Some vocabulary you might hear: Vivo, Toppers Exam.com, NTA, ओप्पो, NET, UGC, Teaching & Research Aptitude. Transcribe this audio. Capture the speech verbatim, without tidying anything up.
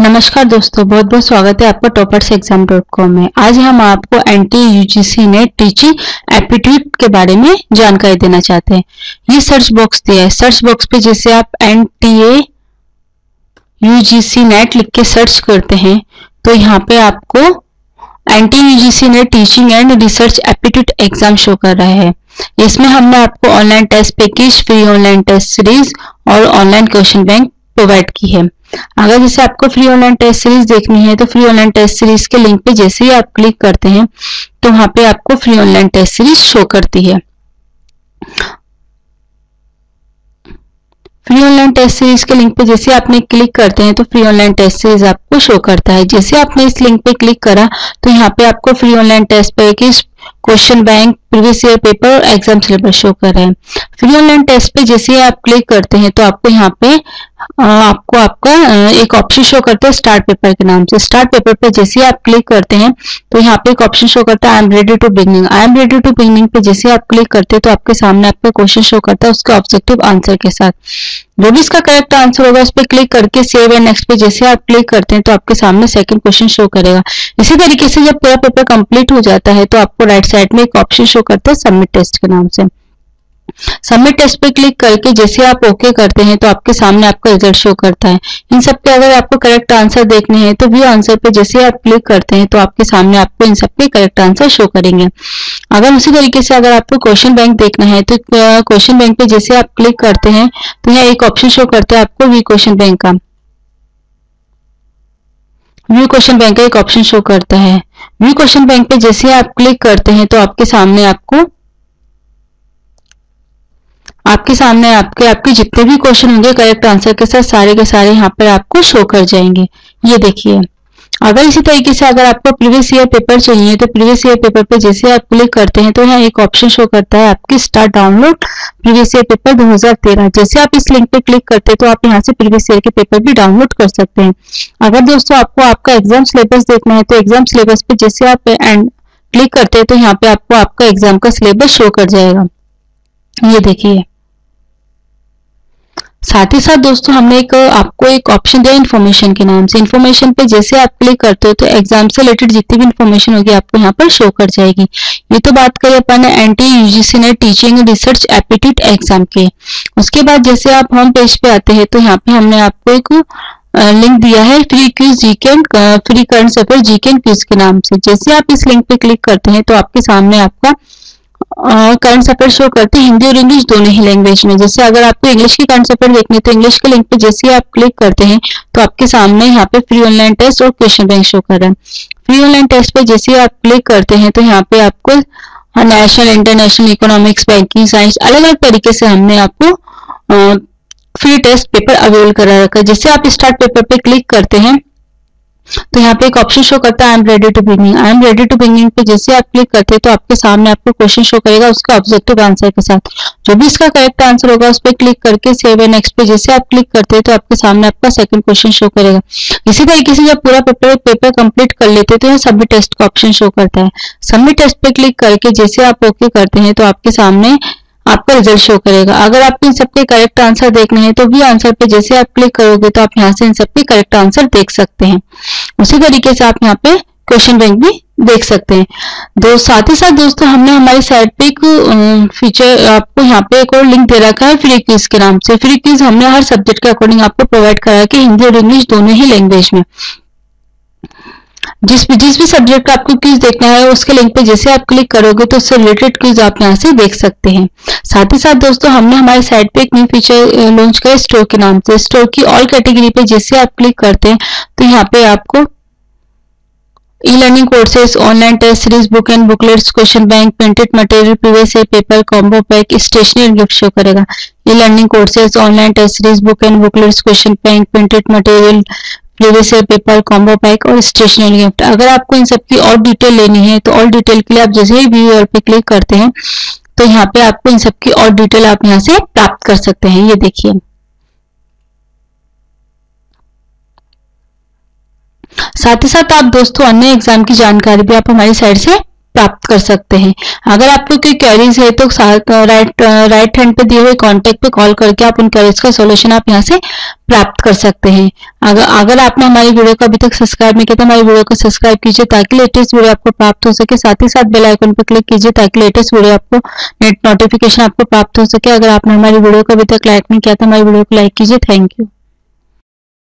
नमस्कार दोस्तों, बहुत बहुत स्वागत है आपका टॉपर्स एग्जाम डॉट कॉम में। आज हम आपको NTA UGC NET teaching aptitude के बारे में जानकारी देना चाहते हैं। ये सर्च बॉक्स दिया है, सर्च बॉक्स पे जैसे आप एनटीए यूजीसी नेट लिख के सर्च करते हैं तो यहाँ पे आपको NTA UGC NET teaching and research aptitude exam show कर रहा है। इसमें हमने आपको online test package, free online test series और ऑनलाइन क्वेश्चन बैंक प्रोवाइड की है। अगर जैसे आपको फ्री ऑनलाइन टेस्ट सीरीज देखनी है तो फ्री ऑनलाइन टेस्ट सीरीज के लिंक पे जैसे ही आप क्लिक करते हैं तो वहां पे आपको free online test series show करती है। फ्री ऑनलाइन टेस्ट सीरीज के लिंक पे जैसे आपने क्लिक करते हैं तो फ्री ऑनलाइन टेस्ट सीरीज आपको शो करता है। जैसे आपने इस लिंक पे क्लिक करा तो यहाँ पे आपको free online test package, question bank, previous year paper और एग्जाम सिलेबस शो कर रहा है। फ्री ऑनलाइन टेस्ट पे जैसे आप क्लिक करते हैं तो आपको यहाँ पे आपको आपका एक ऑप्शन शो करता है स्टार्ट पेपर के नाम से। स्टार्ट पेपर पे जैसे आप क्लिक करते हैं तो यहाँ पे एक ऑप्शन शो करता है I am ready to beginning. I am ready to beginning पे जैसे आप क्लिक करते हैं तो आपके सामने आपका क्वेश्चन शो करता है उसके ऑब्जेक्टिव आंसर के साथ। जो भी इसका करेक्ट आंसर होगा उस पर क्लिक करके सेव एंड नेक्स्ट पे जैसे आप क्लिक करते हैं तो आपके सामने सेकंड क्वेश्चन शो करेगा। इसी तरीके से जब पूरा पेपर कंप्लीट हो जाता है तो आपको राइट साइड में एक ऑप्शन शो करता है सबमिट टेस्ट के नाम से। सबमिट टेस्ट पे क्लिक करके जैसे आप ओके करते हैं तो आपके सामने आपका रिजल्ट शो करता है। इन सब पे अगर आपको करेक्ट आंसर देखने हैं तो व्यू आंसर पे जैसे आप क्लिक करते हैं तो आपके सामने आपको इन सब पे करेक्ट आंसर शो करेंगे। अगर उसी तरीके से अगर आपको क्वेश्चन बैंक देखना है तो क्वेश्चन बैंक पे जैसे आप क्लिक करते हैं तो यहाँ एक ऑप्शन शो करता है आपको व्यू क्वेश्चन बैंक का। व्यू क्वेश्चन बैंक का एक ऑप्शन शो करता है। व्यू क्वेश्चन बैंक पे जैसे आप क्लिक करते हैं तो आपके सामने आपको आपके सामने आपके आपके जितने भी क्वेश्चन होंगे करेक्ट आंसर के साथ सारे के सारे यहाँ पर आपको शो कर जाएंगे। ये देखिए, अगर इसी तरीके से अगर आपको प्रीवियस ईयर पेपर चाहिए तो प्रीवियस ईयर पेपर पे जैसे आप क्लिक करते हैं तो यहाँ एक ऑप्शन शो करता है आपकी start download previous year paper दो हजार तेरह। जैसे आप इस लिंक पे क्लिक करते हैं तो आप यहाँ से प्रीवियस ईयर के पेपर भी डाउनलोड कर सकते हैं। अगर दोस्तों आपको आपका एग्जाम सिलेबस देखना है तो एग्जाम सिलेबस पे जैसे आप क्लिक करते हैं तो यहाँ पे आपको आपका एग्जाम का सिलेबस शो कर जाएगा। ये देखिए, साथ ही साथ दोस्तों हमने एक आपको एक ऑप्शन दिया इन्फॉर्मेशन के नाम से। इन्फॉर्मेशन पे जैसे आप क्लिक करते हो तो एग्जाम से रिलेटेड जितनी भी इन्फॉर्मेशन होगी आपको यहाँ पर शो कर जाएगी। ये तो बात करें अपन ने NTA UGC NET teaching and research aptitude exam के। उसके बाद जैसे आप होम पेज पे आते हैं तो यहाँ पे हमने आपको एक लिंक दिया है free quiz GK and free current affair GK and quiz के नाम से। जैसे आप इस लिंक पे क्लिक करते हैं तो आपके सामने आपका करंट अफेयर शो करते हैं हिंदी और इंग्लिश दोनों ही लैंग्वेज में। जैसे अगर आपको इंग्लिश की करंट अफेयर देखनी है तो इंग्लिश के लिंक पे जैसे आप क्लिक करते हैं तो आपके सामने यहाँ पे फ्री ऑनलाइन टेस्ट और क्वेश्चन बैंक शो कर रहा है। फ्री ऑनलाइन टेस्ट पे जैसे आप क्लिक करते हैं तो यहाँ पे आपको national, international, economics, banking, science, अलग अलग तरीके से हमने आपको फ्री टेस्ट पेपर अवेलेबल करा रखा है। जैसे आप स्टार्ट पेपर पे क्लिक करते हैं तो यहाँ पे एक ऑप्शन शो करता है I am ready to beginning. I am ready to beginning पे जैसे आप क्लिक करते हैं तो आपके सामने आपको क्वेश्चन शो करेगा उसका ऑब्जेक्टिव आंसर के साथ। जो भी इसका करेक्ट आंसर होगा उस पर क्लिक करके सेव एंड नेक्स्ट पे जैसे आप क्लिक करते हैं तो आपके सामने आपका सेकंड क्वेश्चन शो करेगा। इसी तरीके से जब पूरा पेपर पेपर कंप्लीट कर लेते हैं तो यहाँ सबमिट टेस्ट का ऑप्शन शो करता है। सबमिट टेस्ट पे क्लिक करके जैसे आप ओके करते हैं तो आपके सामने आपका रिजल्ट शो करेगा। अगर आपको इन सबके करेक्ट आंसर देखने हैं तो भी आंसर पे जैसे आप क्लिक करोगे तो आप यहाँ से इन सबके करेक्ट आंसर देख सकते हैं। उसी तरीके से आप यहाँ पे क्वेश्चन बैंक भी देख सकते हैं। दो साथ ही साथ दोस्तों हमने हमारी साइट पे एक फीचर आपको यहाँ पे एक और लिंक दे रखा है फ्री क्विज के नाम से। फ्री क्विज हमने हर सब्जेक्ट के अकॉर्डिंग आपको प्रोवाइड करा कि हिंदी और इंग्लिश दोनों ही लैंग्वेज में। जिस भी जिस भी सब्जेक्ट का आपको क्विज देखना है उसके लिंक पे जैसे आप क्लिक करोगे तो उससे रिलेटेड क्विज आप यहाँ से देख सकते हैं। साथ ही साथ दोस्तों हमने हमारे साइट पे एक न्यू फीचर लॉन्च किया स्टोर के नाम से। स्टोर की ऑल कैटेगरी पे जैसे आप क्लिक करते हैं तो यहाँ पे आपको e learning courses, online test series, book and booklets, question bank, printed material, previous year paper, combo pack, stationery gift show करेगा। E learning courses, online test series, book and booklets, question bank, printed material, previous year paper, combo pack और stationery gift. अगर आपको इन सबकी और detail लेनी है तो और डिटेल के लिए आप जैसे ही व्यूअर पे क्लिक करते हैं तो यहाँ पे आपको इन सबकी और डिटेल आप यहाँ से प्राप्त कर सकते हैं। ये देखिए, साथ ही साथ आप दोस्तों अन्य एग्जाम की जानकारी भी आप हमारी साइट से प्राप्त कर सकते हैं। अगर आप लोग के क्वेरीज है तो राइट राइट हैंड पे दिए हुए कॉन्टेक्ट पे कॉल करके आप उन क्वेरीज का सोल्यूशन आप यहाँ से प्राप्त कर सकते हैं। अगर अगर आपने हमारी वीडियो को अभी तक सब्सक्राइब नहीं किया तो हमारी वीडियो को सब्सक्राइब कीजिए ताकि लेटेस्ट वीडियो आपको प्राप्त हो सके। साथ ही साथ बेल आइकन पर क्लिक कीजिए ताकि लेटेस्ट वीडियो आपको नेट नोटिफिकेशन आपको प्राप्त हो सके। अगर आपने हमारी वीडियो को अभी तक लाइक नहीं किया तो हमारी वीडियो को लाइक कीजिए। Thank you.